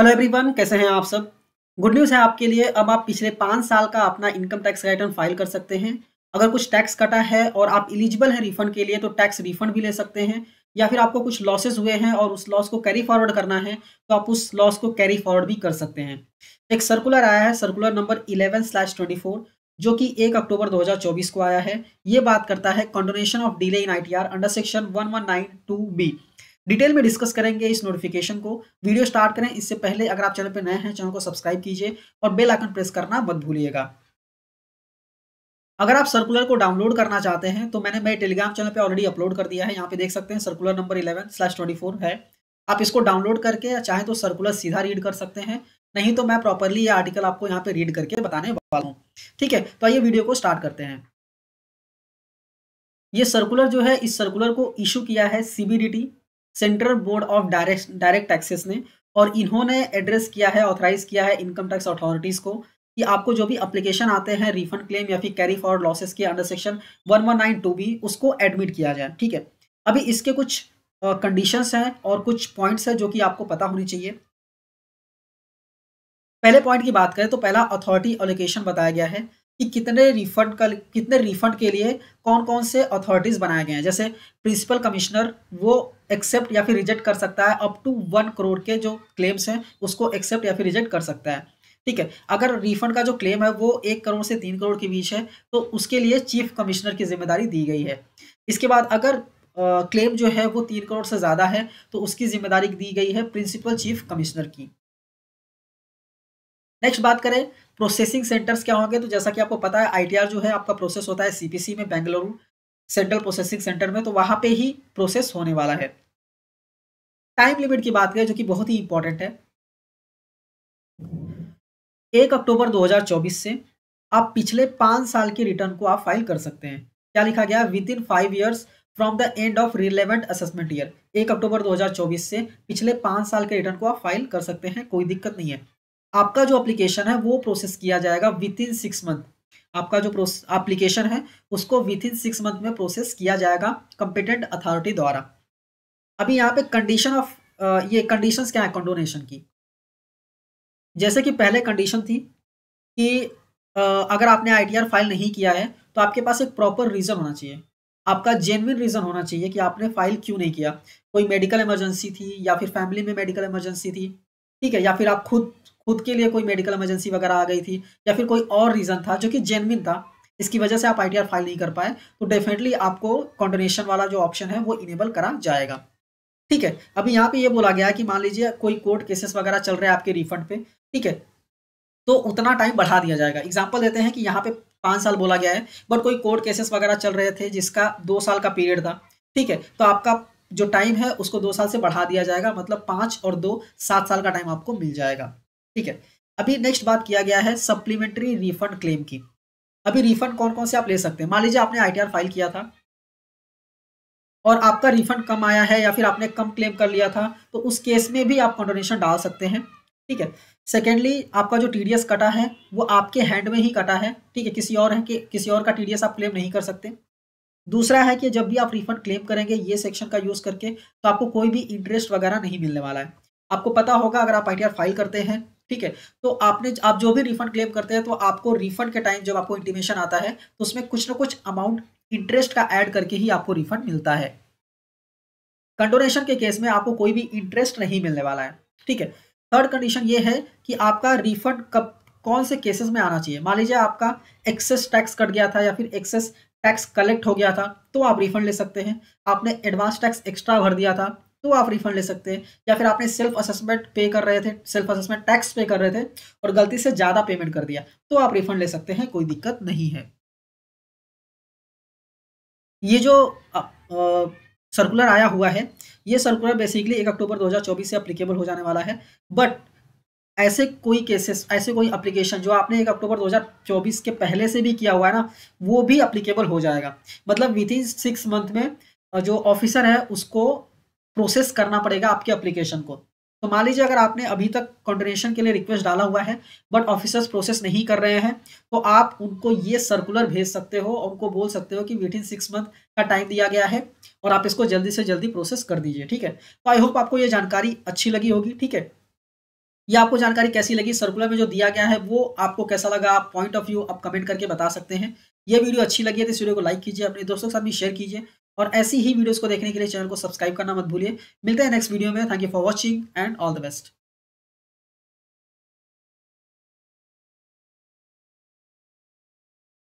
Hello everyone, कैसे हैं आप सब। गुड न्यूज़ है आपके लिए। अब आप पिछले 5 साल का अपना इनकम टैक्स रिटर्न फाइल कर सकते हैं। अगर कुछ टैक्स कटा है और आप एलिजिबल हैं रिफंड के लिए तो टैक्स रिफंड भी ले सकते हैं, या फिर आपको कुछ लॉसेज हुए हैं और उस लॉस को कैरी फॉरवर्ड करना है तो आप उस लॉस को कैरी फॉरवर्ड भी कर सकते हैं। एक सर्कुलर आया है, सर्कुलर नंबर 11/24, जो कि 1 अक्टूबर 2024 को आया है। ये बात करता है condonation of delay in ITR under section 1192B। Detail में डिस्कस करेंगे इस नोटिफिकेशन को। वीडियो स्टार्ट करें इससे पहले अगर आप चैनल पर नए हैं, चैनल को सब्सक्राइब कीजिए और बेल आइकन प्रेस करना मत भूलिएगा। अगर आप सर्कुलर को डाउनलोड करना चाहते हैं तो मैंने मेरे टेलीग्राम चैनल पे ऑलरेडी अपलोड कर दिया है। यहाँ पे देख सकते हैं सर्कुलर नंबर 11/24 है। आप इसको डाउनलोड करके चाहे तो सर्कुलर सीधा रीड कर सकते हैं, नहीं तो मैं प्रॉपरली ये आर्टिकल आपको यहाँ पे रीड करके बताने वाला हूँ। ठीक है, तो आइए वीडियो को स्टार्ट करते हैं। ये सर्कुलर जो है, इस सर्कुलर को इशू किया है CBDT, central board of direct taxes ने, और इन्होंने एड्रेस किया है, ऑथराइज किया है इनकम टैक्स अथॉरिटीज को कि आपको जो भी एप्लीकेशन आते हैं रिफंड क्लेम या फिर कैरी फॉरवर्ड लॉसेस के अंडर सेक्शन 1192B, उसको एडमिट किया जाए। ठीक है, अभी इसके कुछ कंडीशंस हैं और कुछ पॉइंट्स हैं जो कि आपको पता होनी चाहिए। पहले पॉइंट की बात करें तो पहला अथॉरिटी एलोकेशन बताया गया है कि कितने रिफंड के लिए कौन कौन से अथॉरिटीज बनाए गए हैं। जैसे प्रिंसिपल कमिश्नर वो एक्सेप्ट या फिर रिजेक्ट कर सकता है, अप टू 1 करोड़ के जो क्लेम्स हैं उसको एक्सेप्ट या फिर रिजेक्ट कर सकता है। ठीक है, अगर रिफंड का जो क्लेम है वो 1 करोड़ से 3 करोड़ के बीच है तो उसके लिए चीफ कमिश्नर की जिम्मेदारी दी गई है। इसके बाद अगर क्लेम जो है वो 3 करोड़ से ज़्यादा है तो उसकी जिम्मेदारी दी गई है प्रिंसिपल चीफ कमिश्नर की। नेक्स्ट बात करें प्रोसेसिंग सेंटर्स क्या होंगे, तो जैसा कि आपको पता है ITR जो है आपका प्रोसेस होता है CPC में, बेंगलुरु सेंट्रल प्रोसेसिंग सेंटर में, तो वहाँ पे ही प्रोसेस होने वाला है। टाइम लिमिट की बात करें जो कि बहुत ही इंपॉर्टेंट है, 1 अक्टूबर 2024 से आप पिछले 5 साल की रिटर्न को आप फाइल कर सकते हैं। क्या लिखा गया, within 5 years from the end of relevant assessment year. 1 October 2024 से पिछले 5 साल के रिटर्न को आप फाइल कर सकते हैं, कोई दिक्कत नहीं है। आपका जो एप्लीकेशन है वो प्रोसेस किया जाएगा विद इन 6 मंथ। आपका जो एप्लीकेशन है उसको विद इन 6 मंथ में प्रोसेस किया जाएगा कंपिटेंट अथॉरिटी द्वारा। अभी यहाँ पे कंडीशन ऑफ ये कंडीशंस क्या है कंडोनेशन की, जैसे कि पहले कंडीशन थी कि अगर आपने ITR फाइल नहीं किया है तो आपके पास एक प्रॉपर रीज़न होना चाहिए, आपका जेन्युइन रीज़न होना चाहिए कि आपने फाइल क्यों नहीं किया। कोई मेडिकल इमरजेंसी थी या फिर फैमिली में मेडिकल इमरजेंसी थी, ठीक है, या फिर आप खुद के लिए कोई मेडिकल इमरजेंसी वगैरह आ गई थी, या फिर कोई और रीज़न था जो कि जेन्युइन था, इसकी वजह से आप ITR फाइल नहीं कर पाए, तो डेफिनेटली आपको कंडोनेशन वाला जो ऑप्शन है वो इनेबल करा जाएगा। ठीक है, अभी यहाँ पे ये बोला गया है कि मान लीजिए कोई कोर्ट केसेस वगैरह चल रहे हैं आपके रिफंड पे, ठीक है, तो उतना टाइम बढ़ा दिया जाएगा। एग्जाम्पल देते हैं कि यहाँ पे 5 साल बोला गया है, बट कोई कोर्ट केसेस वगैरह चल रहे थे जिसका 2 साल का पीरियड था, ठीक है, तो आपका जो टाइम है उसको 2 साल से बढ़ा दिया जाएगा, मतलब 5 और 2 7 साल का टाइम आपको मिल जाएगा। ठीक है, अभी नेक्स्ट बात किया गया है सप्लीमेंट्री रिफंड क्लेम की। अभी रिफंड कौन कौन से आप ले सकते हैं। मान लीजिए आपने ITR फाइल किया था और आपका रिफंड कम आया है या फिर आपने कम क्लेम कर लिया था, तो उस केस में भी आप कंडोनेशन डाल सकते हैं। ठीक है, सेकेंडली आपका जो TDS कटा है वो आपके हैंड में ही कटा है, ठीक है, किसी और का TDS आप क्लेम नहीं कर सकते। दूसरा है कि जब भी आप रिफंड क्लेम करेंगे ये सेक्शन का यूज़ करके तो आपको कोई भी इंटरेस्ट वगैरह नहीं मिलने वाला है। आपको पता होगा अगर आप ITR फाइल करते हैं, ठीक है, तो आप जो भी रिफंड क्लेम करते हैं तो आपको रिफंड के टाइम जब आपको इंटीमेशन आता है तो उसमें कुछ ना कुछ अमाउंट इंटरेस्ट का ऐड करके ही आपको रिफंड मिलता है। कंडोनेशन के केस में आपको कोई भी इंटरेस्ट नहीं मिलने वाला है। ठीक है, थर्ड कंडीशन ये है कि आपका रिफंड कब कौन से केसेस में आना चाहिए। मान लीजिए आपका एक्सेस टैक्स कट गया था या फिर एक्सेस टैक्स कलेक्ट हो गया था तो आप रिफंड ले सकते हैं। आपने एडवांस टैक्स एक्स्ट्रा भर दिया था तो आप रिफंड ले सकते हैं, या फिर आपने सेल्फ असेसमेंट टैक्स पे कर रहे थे और गलती से ज़्यादा पेमेंट कर दिया तो आप रिफंड ले सकते हैं, कोई दिक्कत नहीं है। ये जो सर्कुलर आया हुआ है, ये सर्कुलर बेसिकली 1 अक्टूबर 2024 से अप्लीकेबल हो जाने वाला है, बट ऐसे कोई एप्लीकेशन जो आपने 1 अक्टूबर 2024 के पहले से भी किया हुआ है ना, वो भी अप्लीकेबल हो जाएगा। मतलब विद इन 6 मंथ में जो ऑफिसर है उसको प्रोसेस करना पड़ेगा आपके एप्लीकेशन को। तो मान लीजिए अगर आपने अभी तक कंडोनेशन के लिए रिक्वेस्ट डाला हुआ है बट ऑफिसर्स प्रोसेस नहीं कर रहे हैं तो आप उनको ये सर्कुलर भेज सकते हो और उनको बोल सकते हो कि विद इन 6 मंथ का टाइम दिया गया है और आप इसको जल्दी से जल्दी प्रोसेस कर दीजिए। ठीक है, तो आई होप आपको ये जानकारी अच्छी लगी होगी। ठीक है, ये आपको जानकारी कैसी लगी, सर्कुलर में जो दिया गया है वो आपको कैसा लगा, आप पॉइंट ऑफ व्यू आप कमेंट करके बता सकते हैं। ये वीडियो अच्छी लगी है तो इस वीडियो को लाइक कीजिए, अपने दोस्तों के साथ भी शेयर कीजिए और ऐसी ही वीडियोस को देखने के लिए चैनल को सब्सक्राइब करना मत भूलिए। मिलते हैं नेक्स्ट वीडियो में। Thank you for watching and all the best.